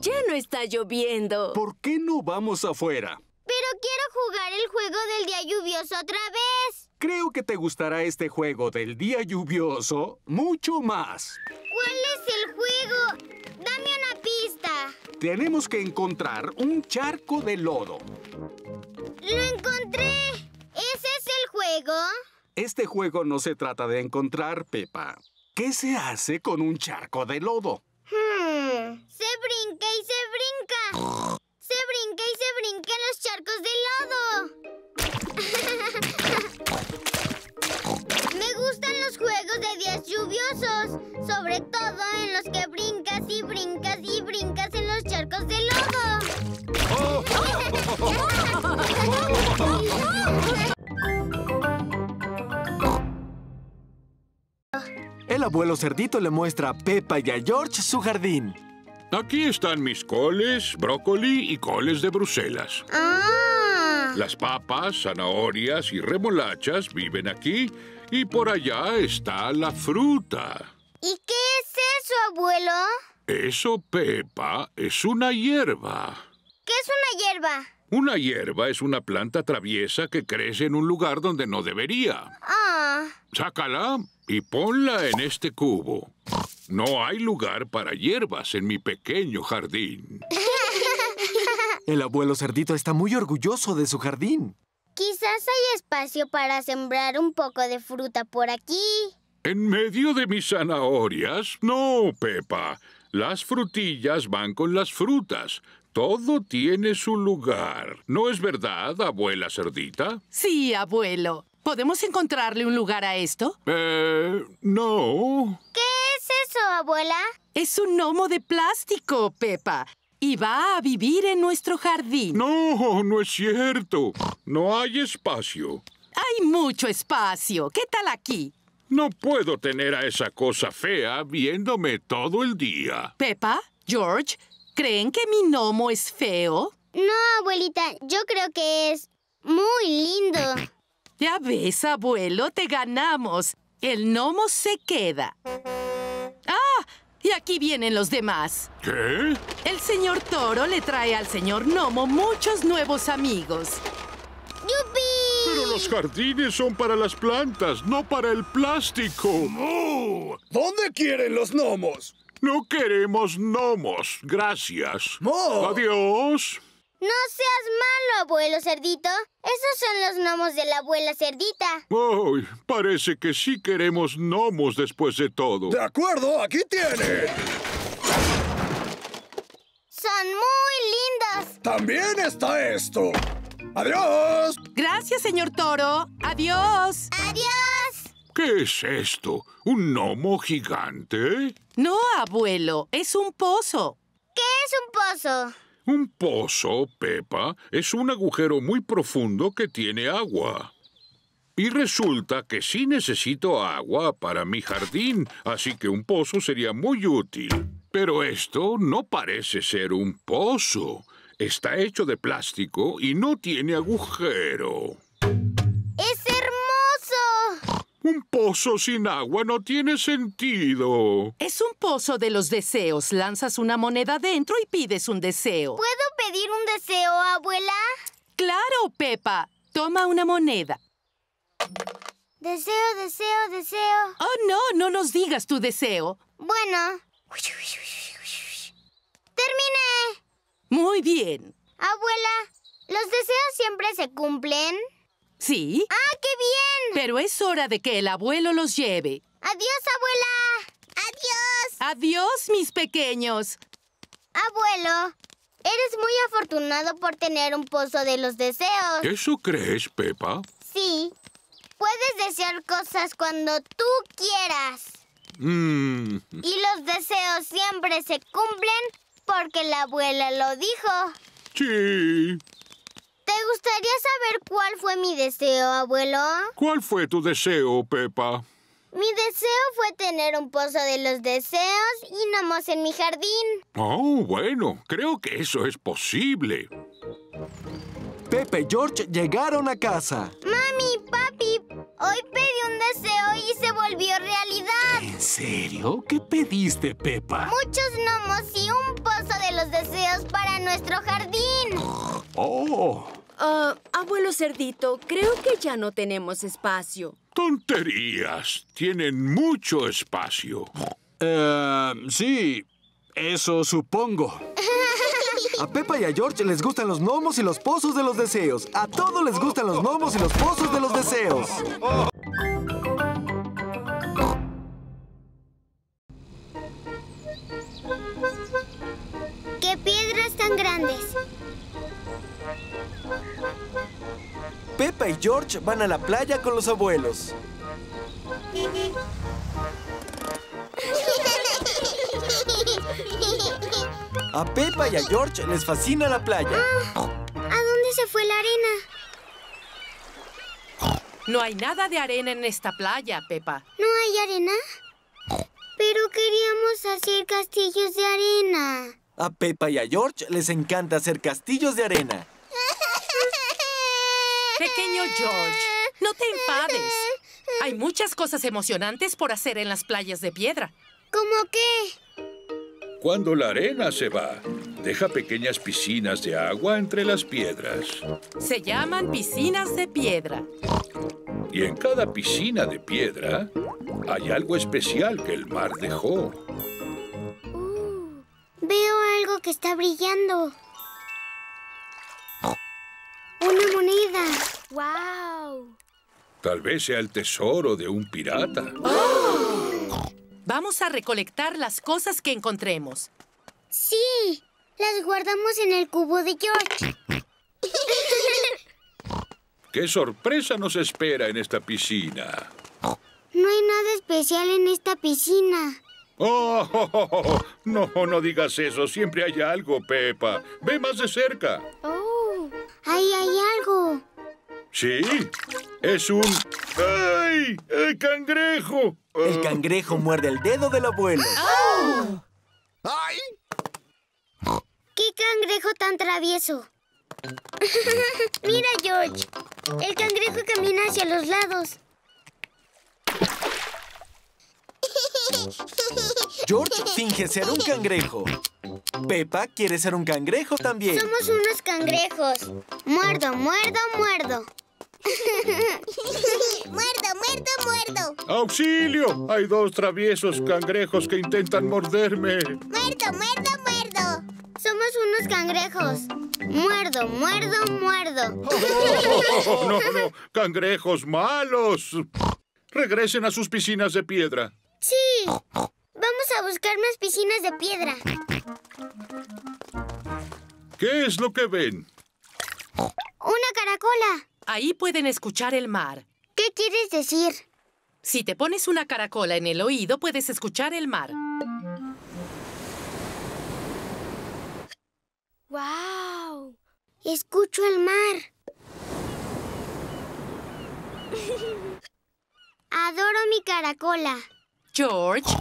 ¡Ya no está lloviendo! ¿Por qué no vamos afuera? Pero quiero jugar el juego del día lluvioso otra vez. Creo que te gustará este juego del día lluvioso mucho más. ¿Cuál es el juego? ¡Dame una pista! Tenemos que encontrar un charco de lodo. ¡Lo encontré! ¿Ese es el juego? Este juego no se trata de encontrar, Peppa. ¿Qué se hace con un charco de lodo? Hmm. Se brinca y se brinca. Se brinca y se brinca en los charcos de lodo. Me gustan los juegos de días lluviosos. Sobre todo en los que brincas y brincas y brincas en los charcos de lodo. El abuelo Cerdito le muestra a Peppa y a George su jardín. Aquí están mis coles, brócoli y coles de Bruselas. Ah. Las papas, zanahorias y remolachas viven aquí y por allá está la fruta. ¿Y qué es eso, abuelo? Eso, Peppa, es una hierba. ¿Qué es una hierba? Una hierba es una planta traviesa que crece en un lugar donde no debería. Ah. Sácala y ponla en este cubo. No hay lugar para hierbas en mi pequeño jardín. El abuelo Cerdito está muy orgulloso de su jardín. Quizás hay espacio para sembrar un poco de fruta por aquí. ¿En medio de mis zanahorias? No, Peppa. Las frutillas van con las frutas. Todo tiene su lugar. ¿No es verdad, abuela Cerdita? Sí, abuelo. ¿Podemos encontrarle un lugar a esto? Eh, no. ¿Qué es eso, abuela? Es un gnomo de plástico, Peppa. Y va a vivir en nuestro jardín. No, no es cierto. No hay espacio. Hay mucho espacio. ¿Qué tal aquí? No puedo tener a esa cosa fea viéndome todo el día. Peppa, George... ¿Creen que mi gnomo es feo? No, abuelita. Yo creo que es muy lindo. Ya ves, abuelo, te ganamos. El gnomo se queda. ¡Ah! Y aquí vienen los demás. ¿Qué? El señor Toro le trae al señor gnomo muchos nuevos amigos. ¡Yupi! Pero los jardines son para las plantas, no para el plástico. ¡Oh! ¿Dónde quieren los gnomos? No queremos gnomos, gracias. Oh. Adiós. No seas malo, abuelo Cerdito. Esos son los gnomos de la abuela Cerdita. Oh, parece que sí queremos gnomos después de todo. De acuerdo, aquí tienen. Son muy lindos. También está esto. Adiós. Gracias, señor Toro. Adiós. Adiós. ¿Qué es esto? ¿Un gnomo gigante? No, abuelo. Es un pozo. ¿Qué es un pozo? Un pozo, Peppa, es un agujero muy profundo que tiene agua. Y resulta que sí necesito agua para mi jardín, así que un pozo sería muy útil. Pero esto no parece ser un pozo. Está hecho de plástico y no tiene agujero. ¡Es hermoso! Un pozo sin agua no tiene sentido. Es un pozo de los deseos. Lanzas una moneda dentro y pides un deseo. ¿Puedo pedir un deseo, abuela? ¡Claro, Peppa! Toma una moneda. Deseo, deseo, deseo. Oh, no, no nos digas tu deseo. Bueno. ¡Terminé! Muy bien. Abuela, ¿los deseos siempre se cumplen? ¿Sí? ¡Ah, qué bien! Pero es hora de que el abuelo los lleve. ¡Adiós, abuela! ¡Adiós! ¡Adiós, mis pequeños! Abuelo, eres muy afortunado por tener un pozo de los deseos. ¿Eso crees, Peppa? Sí. Puedes desear cosas cuando tú quieras. Mm. Y los deseos siempre se cumplen porque la abuela lo dijo. Sí. ¿Te gustaría saber cuál fue mi deseo, abuelo? ¿Cuál fue tu deseo, Peppa? Mi deseo fue tener un pozo de los deseos y gnomos en mi jardín. Oh, bueno, creo que eso es posible. Peppa y George llegaron a casa. ¡Mami, papi! Hoy pedí un deseo y se volvió realidad. ¿En serio? ¿Qué pediste, Peppa? Muchos gnomos y un pozo de los deseos para nuestro jardín. ¡Oh! Uh, abuelo Cerdito, creo que ya no tenemos espacio. ¡Tonterías! Tienen mucho espacio. Uh, sí, eso supongo. A Peppa y a George les gustan los gnomos y los pozos de los deseos. A todos les gustan los gnomos y los pozos de los deseos. ¡Qué piedras tan grandes! Peppa y George van a la playa con los abuelos. A Peppa y a George les fascina la playa. Ah, ¿a dónde se fue la arena? No hay nada de arena en esta playa, Peppa. ¿No hay arena? Pero queríamos hacer castillos de arena. A Peppa y a George les encanta hacer castillos de arena. Pequeño George, no te enfades. Hay muchas cosas emocionantes por hacer en las playas de piedra. ¿Cómo qué? Cuando la arena se va, deja pequeñas piscinas de agua entre las piedras. Se llaman piscinas de piedra. Y en cada piscina de piedra hay algo especial que el mar dejó. Uh, veo algo que está brillando. ¡Una moneda! ¡Wow! Tal vez sea el tesoro de un pirata. ¡Oh! Vamos a recolectar las cosas que encontremos. ¡Sí! Las guardamos en el cubo de George. ¡Qué sorpresa nos espera en esta piscina! No hay nada especial en esta piscina. Oh, oh, oh, oh. No, no digas eso. Siempre hay algo, Peppa. Ve más de cerca. ¡Oh! Ahí hay algo. Sí, es un... ¡Ay! ¡El cangrejo! El cangrejo muerde el dedo del abuelo. ¡Oh! ¡Ay! ¡Qué cangrejo tan travieso! Mira, George. El cangrejo camina hacia los lados. George finge ser un cangrejo. Peppa quiere ser un cangrejo también. Somos unos cangrejos. Muerdo, muerdo, muerdo. ¡Muerdo, muerdo, muerdo! ¡Auxilio! Hay dos traviesos cangrejos que intentan morderme. ¡Muerdo, muerdo, muerdo! Somos unos cangrejos. ¡Muerdo, muerdo, muerdo! Oh, oh, oh, ¡no, no! ¡Cangrejos malos! ¡Regresen a sus piscinas de piedra! ¡Sí! Vamos a buscar más piscinas de piedra. ¿Qué es lo que ven? ¡Una caracola! Ahí pueden escuchar el mar. ¿Qué quieres decir? Si te pones una caracola en el oído, puedes escuchar el mar. ¡Wow! Escucho el mar. Adoro mi caracola. George,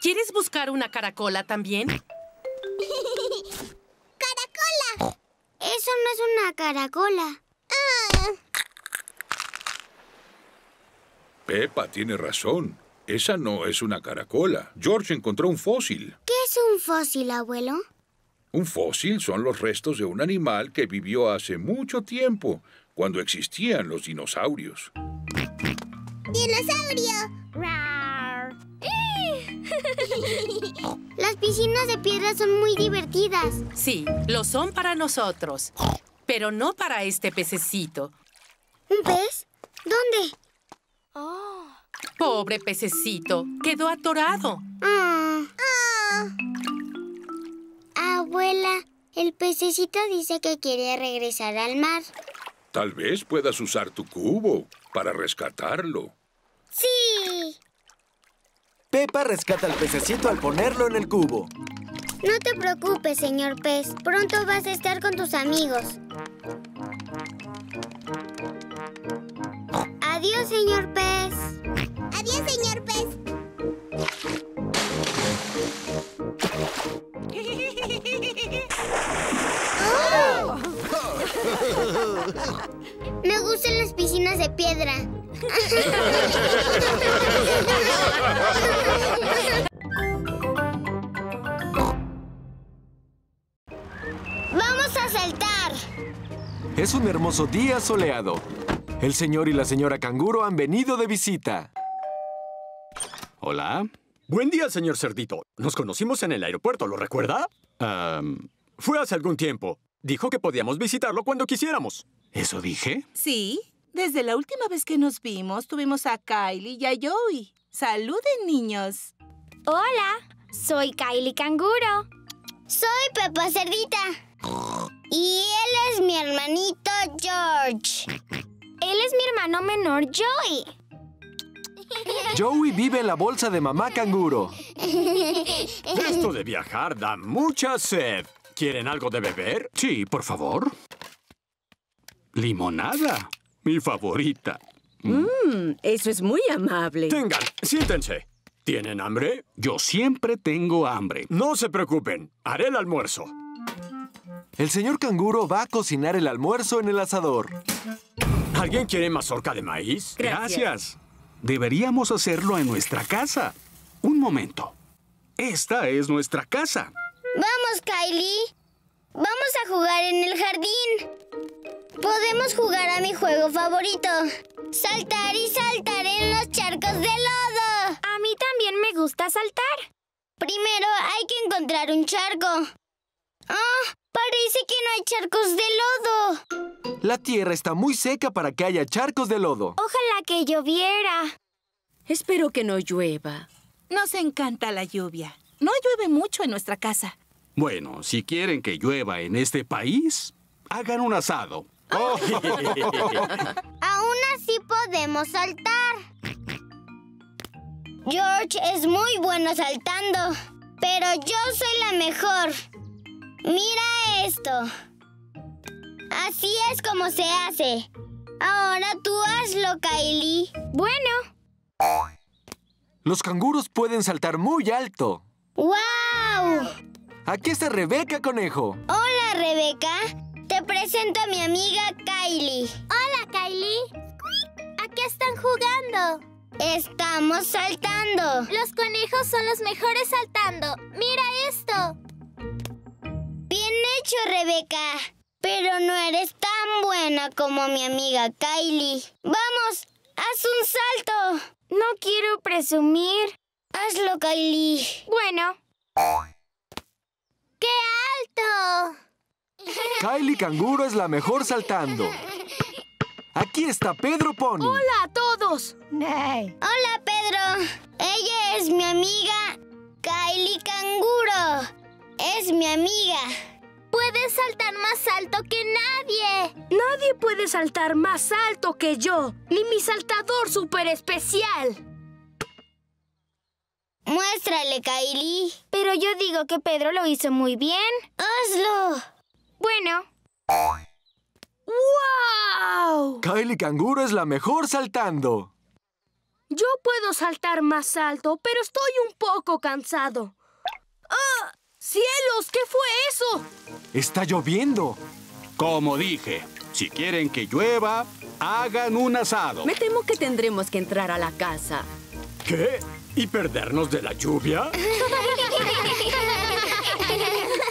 ¿quieres buscar una caracola también? ¡Caracola! Eso no es una caracola. Peppa tiene razón. Esa no es una caracola. George encontró un fósil. ¿Qué es un fósil, abuelo? Un fósil son los restos de un animal que vivió hace mucho tiempo, cuando existían los dinosaurios. ¡Dinosaurio! ¡Rar! Las piscinas de piedra son muy divertidas. Sí, lo son para nosotros, pero no para este pececito. ¿Un pez? ¿Dónde? Oh. Pobre pececito, quedó atorado. Mm. Oh. Abuela, el pececito dice que quiere regresar al mar. Tal vez puedas usar tu cubo para rescatarlo. ¡Sí! Peppa rescata al pececito al ponerlo en el cubo. No te preocupes, señor pez. Pronto vas a estar con tus amigos. Adiós, señor pez. Adiós, señor pez. ¡Oh! Me gustan las piscinas de piedra. ¡Vamos a saltar! Es un hermoso día soleado. El señor y la señora Canguro han venido de visita. Hola. Buen día, señor Cerdito. Nos conocimos en el aeropuerto, ¿lo recuerda? Um, fue hace algún tiempo. Dijo que podíamos visitarlo cuando quisiéramos. ¿Eso dije? Sí. Desde la última vez que nos vimos, tuvimos a Kylie y a Joey. ¡Saluden, niños! Hola. Soy Kylie Canguro. Soy Papá Cerdita. Y él es mi hermanito George. Él es mi hermano menor, Joey. Joey vive en la bolsa de Mamá Canguro. Esto de viajar da mucha sed. ¿Quieren algo de beber? Sí, por favor. Limonada, mi favorita. Mmm, eso es muy amable. Tengan, siéntense. ¿Tienen hambre? Yo siempre tengo hambre. No se preocupen, haré el almuerzo. El señor Canguro va a cocinar el almuerzo en el asador. ¿Alguien quiere mazorca de maíz? Gracias. Gracias. Deberíamos hacerlo en nuestra casa. Un momento. Esta es nuestra casa. Vamos, Kylie. Vamos a jugar en el jardín. Podemos jugar a mi juego favorito. Saltar y saltar en los charcos de lodo. A mí también me gusta saltar. Primero hay que encontrar un charco. ¡Ah! Parece que no hay charcos de lodo. La tierra está muy seca para que haya charcos de lodo. Ojalá que lloviera. Espero que no llueva. Nos encanta la lluvia. No llueve mucho en nuestra casa. Bueno, si quieren que llueva en este país, hagan un asado. Oh. Aún así podemos saltar. George es muy bueno saltando, pero yo soy la mejor. Mira esto. Así es como se hace. Ahora tú hazlo, Kylie. Bueno. Los canguros pueden saltar muy alto. ¡Wow! Aquí está Rebeca, conejo. Hola, Rebeca. Te presento a mi amiga Kylie. Hola, Kylie. ¿A qué están jugando? Estamos saltando. Los conejos son los mejores saltando. ¡Mira esto! Bien hecho, Rebeca. Pero no eres tan buena como mi amiga Kylie. ¡Vamos! ¡Haz un salto! No quiero presumir. Hazlo, Kylie. Bueno. ¡Qué alto! Kylie Canguro es la mejor saltando. Aquí está Pedro Pony. ¡Hola a todos! Hey. ¡Hola, Pedro! Ella es mi amiga Kylie Canguro. Es mi amiga. ¡Puedes saltar más alto que nadie! Nadie puede saltar más alto que yo, ni mi saltador súper especial. Muéstrale, Kylie. Pero yo digo que Pedro lo hizo muy bien. ¡Hazlo! Bueno. ¡Wow! Kylie Canguro es la mejor saltando. Yo puedo saltar más alto, pero estoy un poco cansado. ¡Ah! ¡Cielos! ¿Qué fue eso? ¡Está lloviendo! Como dije, si quieren que llueva, Hagan un asado. Me temo que tendremos que entrar a la casa. ¿Qué? ¿Y perdernos de la lluvia?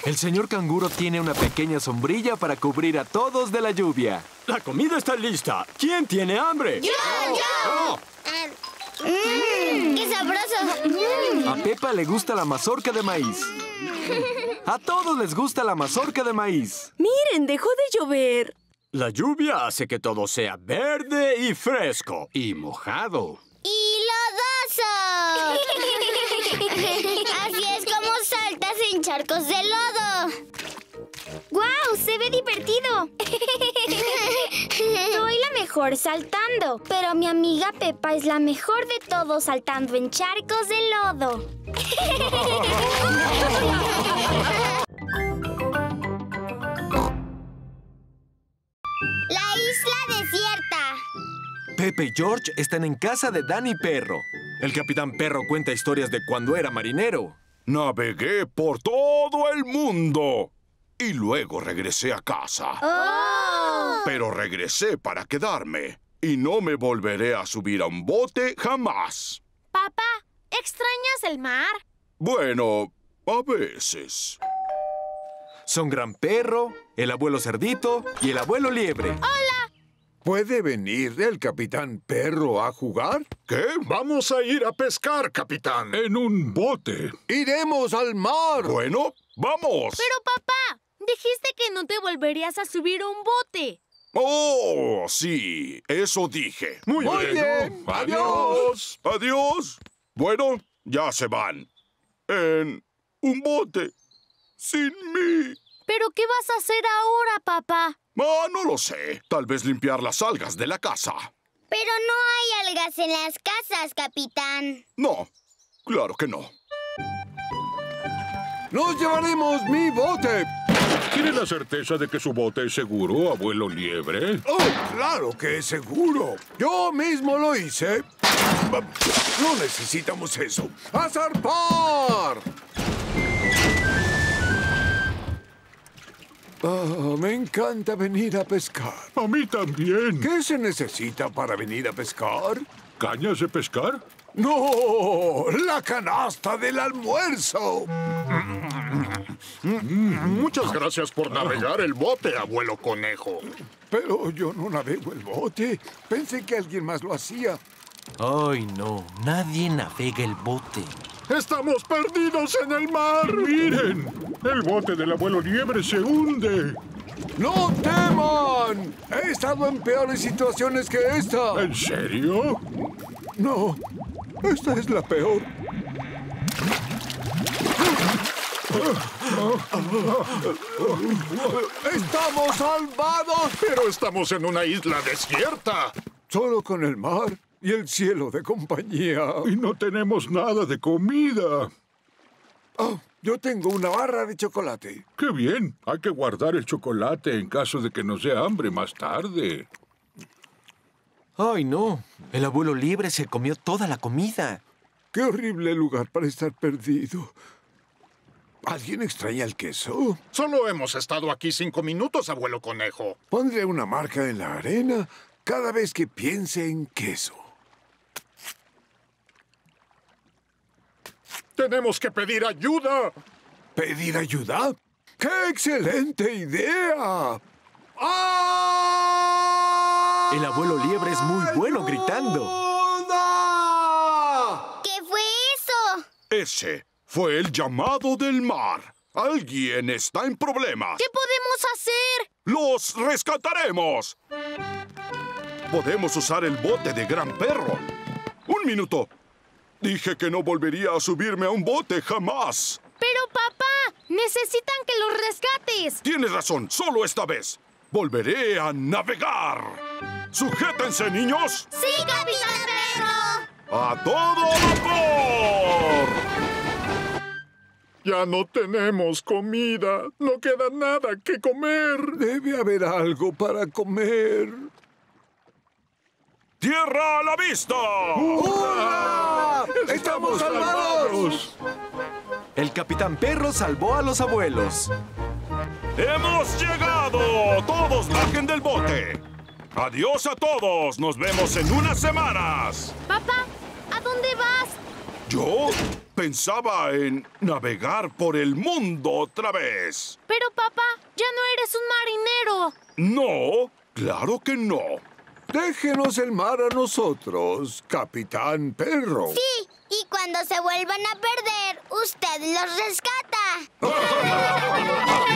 El señor Canguro tiene una pequeña sombrilla para cubrir a todos de la lluvia. La comida está lista. ¿Quién tiene hambre? ¡Yo! ¡Yo! Oh. Mm, ¡Qué sabroso! A Peppa le gusta la mazorca de maíz. A todos les gusta la mazorca de maíz. Miren, dejó de llover. La lluvia hace que todo sea verde y fresco y mojado. ¡Y lodoso! Así es como saltas en charcos de lodo. ¡Guau! Wow, se ve divertido. Soy la mejor saltando, pero mi amiga Peppa es la mejor de todos saltando en charcos de lodo. Pepe y George están en casa de Danny Perro. El Capitán Perro cuenta historias de cuando era marinero. Navegué por todo el mundo y luego regresé a casa. Oh. Pero regresé para quedarme y no me volveré a subir a un bote jamás. Papá, ¿extrañas el mar? Bueno, a veces. Son Gran Perro, el Abuelo Cerdito y el Abuelo Liebre. ¡Hola! ¿Puede venir el Capitán Perro a jugar? ¿Qué? Vamos a ir a pescar, Capitán. En un bote. ¡Iremos al mar! Bueno, vamos. Pero, papá, dijiste que no te volverías a subir a un bote. Oh, sí, eso dije. Muy, Muy bien. bien. Adiós. Adiós. Bueno, ya se van. En un bote. Sin mí. ¿Pero qué vas a hacer ahora, papá? Ah, no lo sé. Tal vez limpiar las algas de la casa. Pero no hay algas en las casas, Capitán. No, claro que no. ¡Nos llevaremos mi bote! ¿Tiene la certeza de que su bote es seguro, Abuelo Liebre? ¡Oh, claro que es seguro! Yo mismo lo hice. No necesitamos eso. ¡A zarpar! Oh, me encanta venir a pescar. A mí también. ¿Qué se necesita para venir a pescar? ¿Cañas de pescar? ¡No! ¡La canasta del almuerzo! Muchas gracias por navegar el bote, Abuelo Conejo. Pero yo no navego el bote. Pensé que alguien más lo hacía. Ay, no. Nadie navega el bote. ¡Estamos perdidos en el mar! ¡Miren! ¡El bote del Abuelo Liebre se hunde! ¡No teman! He estado en peores situaciones que esta. ¿En serio? No. Esta es la peor. ¡Estamos salvados! ¡Pero estamos en una isla desierta! Solo con el mar y el cielo de compañía. Y no tenemos nada de comida. Oh, yo tengo una barra de chocolate. ¡Qué bien! Hay que guardar el chocolate en caso de que nos dé hambre más tarde. ¡Ay, no! El Abuelo Liebre se comió toda la comida. ¡Qué horrible lugar para estar perdido! ¿Alguien extraña el queso? Solo hemos estado aquí cinco minutos, Abuelo Conejo. Pondré una marca en la arena cada vez que piense en queso. ¡Tenemos que pedir ayuda! ¿Pedir ayuda? ¡Qué excelente idea! ¡Ah! El Abuelo Liebre es muy bueno gritando. ¡Ayuda! ¿Qué fue eso? Ese fue el llamado del mar. Alguien está en problemas. ¿Qué podemos hacer? ¡Los rescataremos! Podemos usar el bote de Gran Perro. ¡Un minuto! Dije que no volvería a subirme a un bote jamás. ¡Pero, papá! ¡Necesitan que los rescates! Tienes razón, solo esta vez. ¡Volveré a navegar! ¡Sujétense, niños! ¡Sí, Capitán Perro! ¡A todo vapor! Ya no tenemos comida. No queda nada que comer. Debe haber algo para comer. ¡Tierra a la vista! ¡Hurra! ¡Estamos salvados! El Capitán Perro salvó a los abuelos. ¡Hemos llegado! ¡Todos bajen del bote! ¡Adiós a todos! ¡Nos vemos en unas semanas! Papá, ¿a dónde vas? Yo pensaba en navegar por el mundo otra vez. Pero, papá, ya no eres un marinero. No, claro que no. Déjenos el mar a nosotros, Capitán Perro. Sí, y cuando se vuelvan a perder, usted los rescata.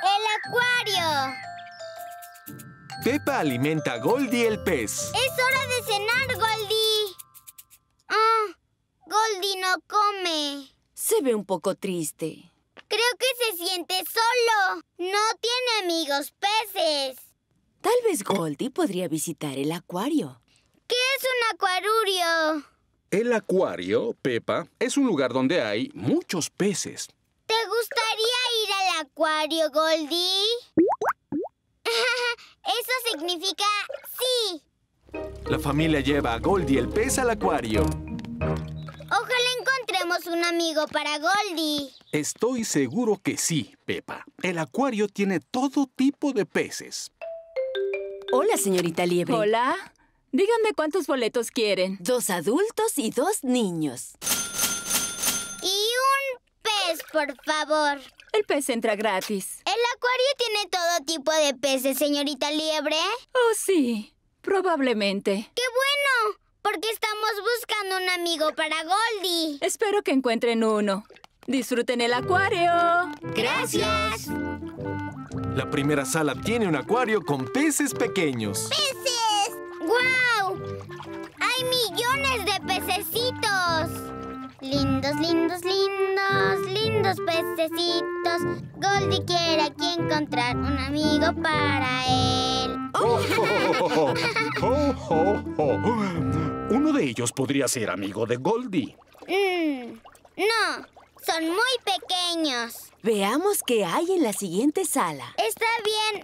¡El acuario! Peppa alimenta a Goldie el pez. ¡Es hora de cenar, Goldie! Ah, Goldie no come. Se ve un poco triste. Creo que se siente solo. No tiene amigos peces. Tal vez Goldie podría visitar el acuario. ¿Qué es un acuarurio? El acuario, Peppa, es un lugar donde hay muchos peces. ¿Te gustaría ir al acuario, Goldie? Eso significa sí. La familia lleva a Goldie el pez al acuario. Ojalá encontremos un amigo para Goldie. Estoy seguro que sí, Peppa. El acuario tiene todo tipo de peces. Hola, señorita Liebre. Hola. Díganme cuántos boletos quieren. Dos adultos y dos niños. Y un pez, por favor. El pez entra gratis. ¿El acuario tiene todo tipo de peces, señorita Liebre? Oh, sí. Probablemente. ¡Qué bueno! Porque estamos buscando un amigo para Goldie. Espero que encuentren uno. ¡Disfruten el acuario! ¡Gracias! La primera sala tiene un acuario con peces pequeños. ¡Peces! ¡Guau! ¡Hay millones de pececitos! Lindos, lindos, lindos, lindos pececitos. Goldie quiere aquí encontrar un amigo para él. Oh, oh, oh, oh, oh. Uno de ellos podría ser amigo de Goldie. Mm, no, son muy pequeños. Veamos qué hay en la siguiente sala. Está bien.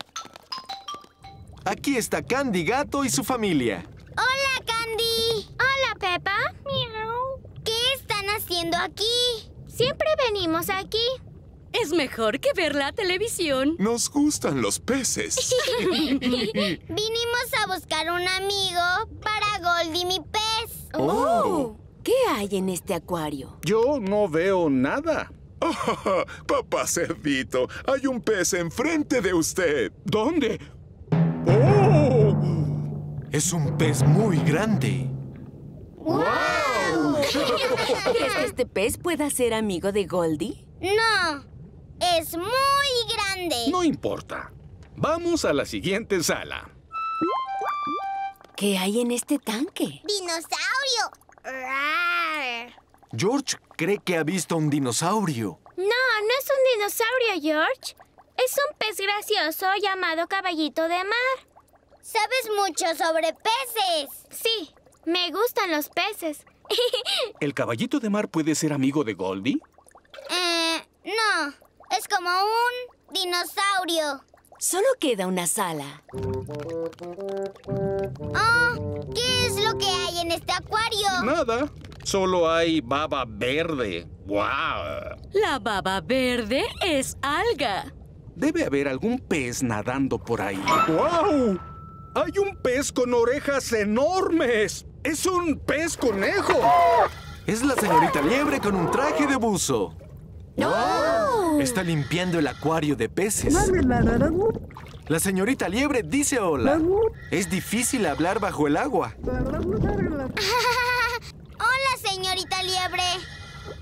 Aquí está Candy Gato y su familia. ¡Hola, Candy! Hola, Peppa. Miau. ¿Qué están haciendo aquí? Siempre venimos aquí. Es mejor que ver la televisión. Nos gustan los peces. Vinimos a buscar un amigo para Goldie, mi pez. ¡Oh! ¿Qué hay en este acuario? Yo no veo nada. Oh, Papá Cerdito, hay un pez enfrente de usted. ¿Dónde? ¡Oh! Es un pez muy grande. ¡Wow! ¿Crees que este pez pueda ser amigo de Goldie? No. Es muy grande. No importa. Vamos a la siguiente sala. ¿Qué hay en este tanque? ¡Dinosaurio! George cree que ha visto un dinosaurio. No, no es un dinosaurio, George. Es un pez gracioso llamado caballito de mar. ¿Sabes mucho sobre peces? Sí, me gustan los peces. ¿El caballito de mar puede ser amigo de Goldie? Eh, no. Es como un dinosaurio. Solo queda una sala. Oh, ¿qué es lo que hay en este acuario? Nada. Solo hay baba verde. ¡Guau! La baba verde es alga. Debe haber algún pez nadando por ahí. ¡Guau! ¡Hay un pez con orejas enormes! ¡Es un pez conejo! Es la señorita Liebre con un traje de buzo. ¡Oh! Está limpiando el acuario de peces. La señorita Liebre dice hola. Es difícil hablar bajo el agua. ¡Hola, señorita Liebre!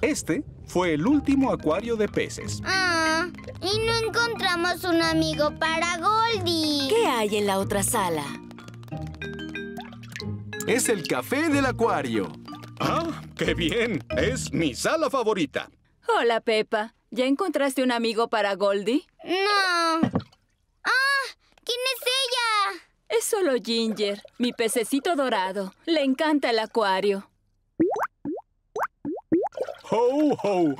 Este fue el último acuario de peces. Ah, y no encontramos un amigo para Goldie. ¿Qué hay en la otra sala? Es el café del acuario. ¡Ah, qué bien! Es mi sala favorita. Hola, Peppa. ¿Ya encontraste un amigo para Goldie? No. ¡Ah! ¿Quién es ella? Es solo Ginger, mi pececito dorado. Le encanta el acuario. ¡Ho, ho!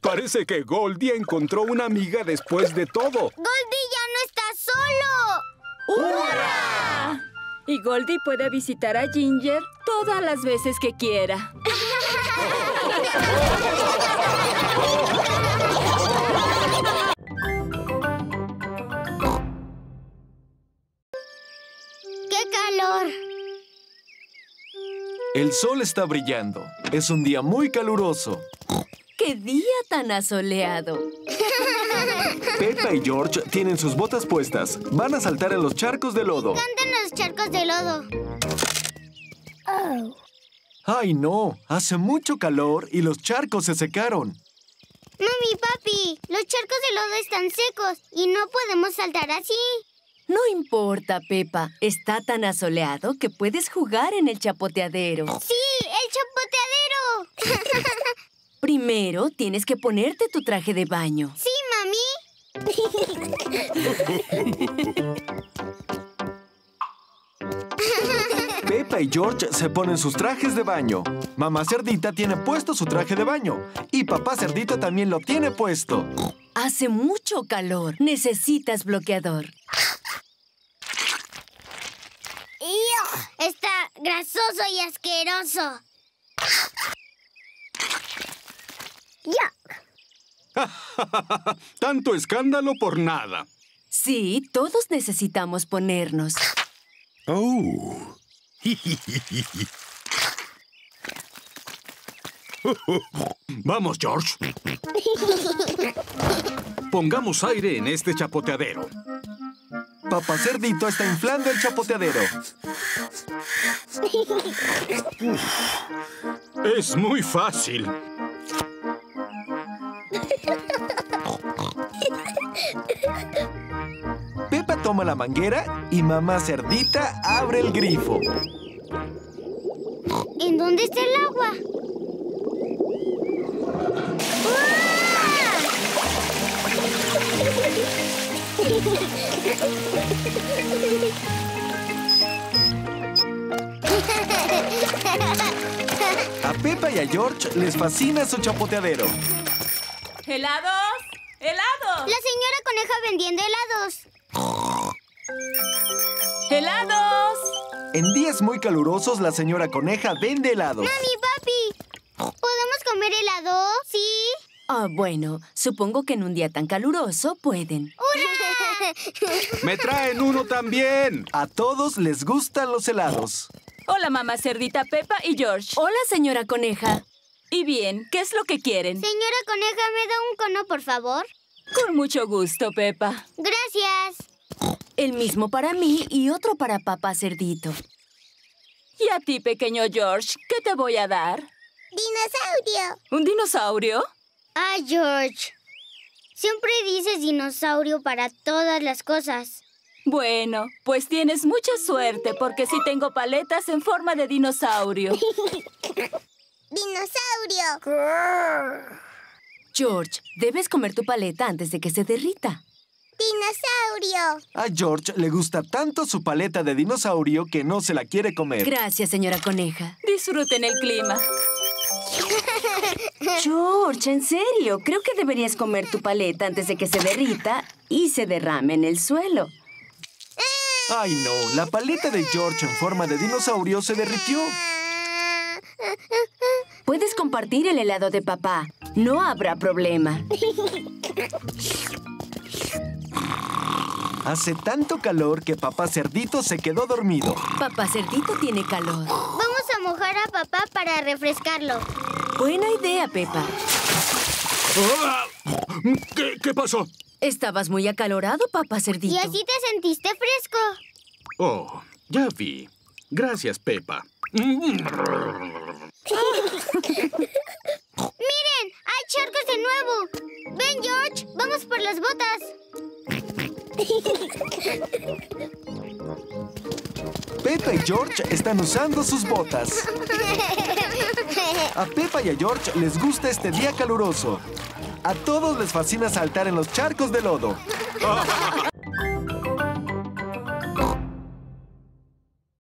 Parece que Goldie encontró una amiga después de todo. ¡Goldie ya no está solo! ¡Hurra! Y Goldie puede visitar a Ginger todas las veces que quiera. calor. El sol está brillando. Es un día muy caluroso. ¡Qué día tan asoleado! Peppa y George tienen sus botas puestas. Van a saltar en los charcos de lodo. ¡Cantan los charcos de lodo! Oh. ¡Ay, no! Hace mucho calor y los charcos se secaron. Mami, papi, los charcos de lodo están secos y no podemos saltar así. No importa, Peppa. Está tan asoleado que puedes jugar en el chapoteadero. ¡Sí, el chapoteadero! Primero tienes que ponerte tu traje de baño. ¡Sí, mami! Peppa y George se ponen sus trajes de baño. Mamá Cerdita tiene puesto su traje de baño. Y Papá Cerdito también lo tiene puesto. Hace mucho calor. Necesitas bloqueador. Está grasoso y asqueroso. ¡Yuck! Tanto escándalo por nada. Sí, todos necesitamos ponernos. ¡Oh! Vamos, George. Pongamos aire en este chapoteadero. Papá Cerdito está inflando el chapoteadero. Es muy fácil. Peppa toma la manguera y Mamá Cerdita abre el grifo. ¿En dónde está el agua? A Peppa y a George les fascina su chapoteadero. ¿Helados? ¡Helados! La señora Coneja vendiendo helados. ¡Helados! En días muy calurosos, la señora Coneja vende helados. ¡Mami, papi! ¿Podemos comer helado? ¿Sí? Ah, oh, bueno. Supongo que en un día tan caluroso pueden. ¡Hurra! ¡Me traen uno también! A todos les gustan los helados. Hola, Mamá Cerdita, Peppa y George. Hola, señora Coneja. Y bien, ¿qué es lo que quieren? Señora Coneja, ¿me da un cono, por favor? Con mucho gusto, Peppa. Gracias. El mismo para mí y otro para Papá Cerdito. Y a ti, pequeño George, ¿qué te voy a dar? ¡Dinosaurio! ¿Un dinosaurio? Ah, George. Siempre dices dinosaurio para todas las cosas. Bueno, pues tienes mucha suerte porque sí tengo paletas en forma de dinosaurio. ¡Dinosaurio! George, debes comer tu paleta antes de que se derrita. ¡Dinosaurio! A George le gusta tanto su paleta de dinosaurio que no se la quiere comer. Gracias, señora Coneja. Disfruten el clima. George, en serio, creo que deberías comer tu paleta antes de que se derrita y se derrame en el suelo. ¡Ay, no! La paleta de George en forma de dinosaurio se derritió. Puedes compartir el helado de papá. No habrá problema. Hace tanto calor que Papá Cerdito se quedó dormido. Papá Cerdito tiene calor. Vamos a mojar a papá para refrescarlo. Buena idea, Peppa. ¿Qué, qué pasó? Estabas muy acalorado, Papá Cerdito. Y así te sentiste fresco. Oh, ya vi. Gracias, Peppa. ¡Miren! ¡Hay charcos de nuevo! ¡Ven, George! ¡Vamos por las botas! Peppa y George están usando sus botas. A Peppa y a George les gusta este día caluroso. A todos les fascina saltar en los charcos de lodo.